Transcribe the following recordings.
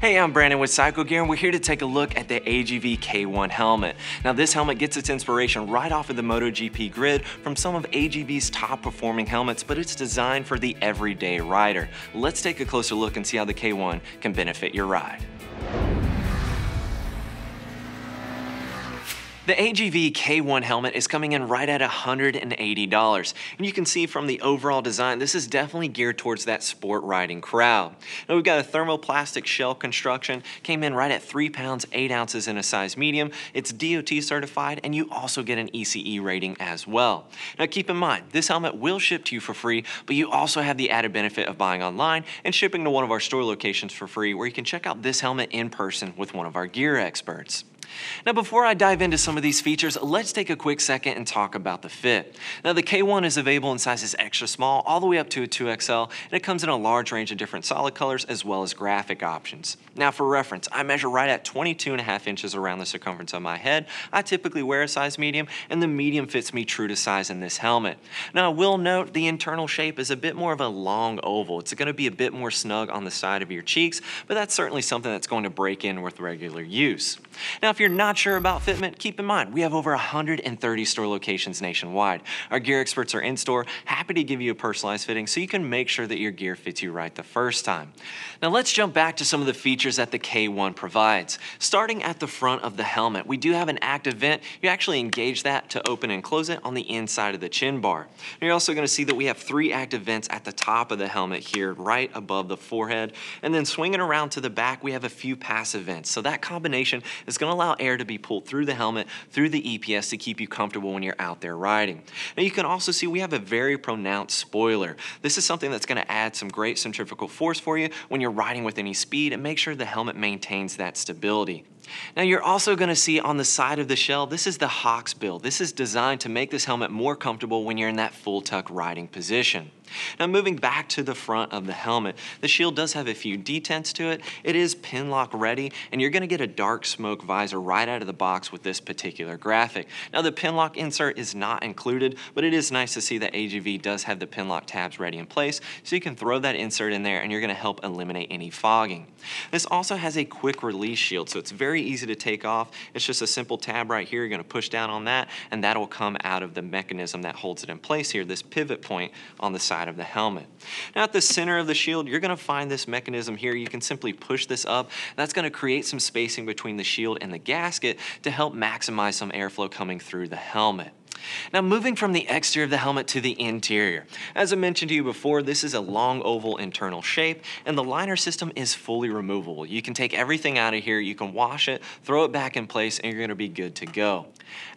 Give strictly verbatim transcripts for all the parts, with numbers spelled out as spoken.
Hey, I'm Brandon with Cycle Gear, and we're here to take a look at the A G V K one helmet. Now, this helmet gets its inspiration right off of the MotoGP grid from some of A G V's top performing helmets, but it's designed for the everyday rider. Let's take a closer look and see how the K one can benefit your ride. The A G V K one helmet is coming in right at one hundred eighty dollars, and you can see from the overall design, this is definitely geared towards that sport riding crowd. Now we've got a thermoplastic shell construction, came in right at three pounds, eight ounces in a size medium. It's D O T certified, and you also get an E C E rating as well. Now keep in mind, this helmet will ship to you for free, but you also have the added benefit of buying online and shipping to one of our store locations for free, where you can check out this helmet in person with one of our gear experts. Now, before I dive into some of these features, let's take a quick second and talk about the fit. Now, the K one is available in sizes extra small all the way up to a two X L, and it comes in a large range of different solid colors as well as graphic options. Now, for reference, I measure right at twenty-two and a half inches around the circumference of my head. I typically wear a size medium, and the medium fits me true to size in this helmet. Now, I will note the internal shape is a bit more of a long oval. It's going to be a bit more snug on the side of your cheeks, but that's certainly something that's going to break in with regular use. Now, if If you're not sure about fitment, keep in mind, we have over one hundred thirty store locations nationwide. Our gear experts are in store, happy to give you a personalized fitting so you can make sure that your gear fits you right the first time. Now let's jump back to some of the features that the K one provides. Starting at the front of the helmet, we do have an active vent. You actually engage that to open and close it on the inside of the chin bar. And you're also gonna see that we have three active vents at the top of the helmet here, right above the forehead. And then swinging around to the back, we have a few passive vents. So that combination is gonna allow air to be pulled through the helmet, through the E P S, to keep you comfortable when you're out there riding. Now you can also see we have a very pronounced spoiler. This is something that's going to add some great centrifugal force for you when you're riding with any speed and make sure the helmet maintains that stability. Now you're also going to see on the side of the shell, this is the Hawksbill. This is designed to make this helmet more comfortable when you're in that full tuck riding position. Now moving back to the front of the helmet, the shield does have a few detents to it. It is pinlock ready, and you're going to get a dark smoke visor right out of the box with this particular graphic. Now the pinlock insert is not included, but it is nice to see that A G V does have the pinlock tabs ready in place, so you can throw that insert in there and you're going to help eliminate any fogging. This also has a quick release shield, so it's very easy to take off. It's just a simple tab right here. You're going to push down on that, and that'll come out of the mechanism that holds it in place here, this pivot point on the side of the helmet. Now at the center of the shield, you're going to find this mechanism here. You can simply push this up. That's going to create some spacing between the shield and the gasket to help maximize some airflow coming through the helmet. Now moving from the exterior of the helmet to the interior. As I mentioned to you before, this is a long oval internal shape, and the liner system is fully removable. You can take everything out of here, you can wash it, throw it back in place, and you're going to be good to go.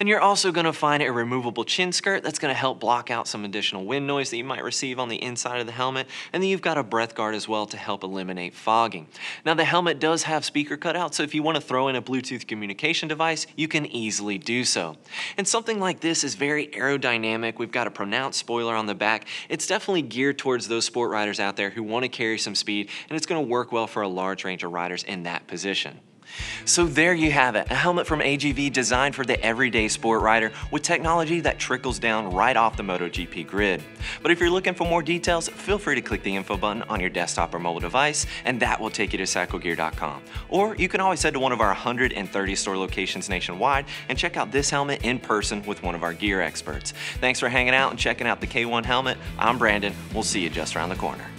And you're also going to find a removable chin skirt that's going to help block out some additional wind noise that you might receive on the inside of the helmet, and then you've got a breath guard as well to help eliminate fogging. Now the helmet does have speaker cutouts, so if you want to throw in a Bluetooth communication device, you can easily do so. And something like this is It's very aerodynamic. We've got a pronounced spoiler on the back. It's definitely geared towards those sport riders out there who want to carry some speed, and it's going to work well for a large range of riders in that position. So there you have it, a helmet from A G V designed for the everyday sport rider with technology that trickles down right off the MotoGP grid. But if you're looking for more details, feel free to click the info button on your desktop or mobile device, and that will take you to Cycle Gear dot com. Or you can always head to one of our one hundred thirty store locations nationwide and check out this helmet in person with one of our gear experts. Thanks for hanging out and checking out the K one helmet. I'm Brandon. We'll see you just around the corner.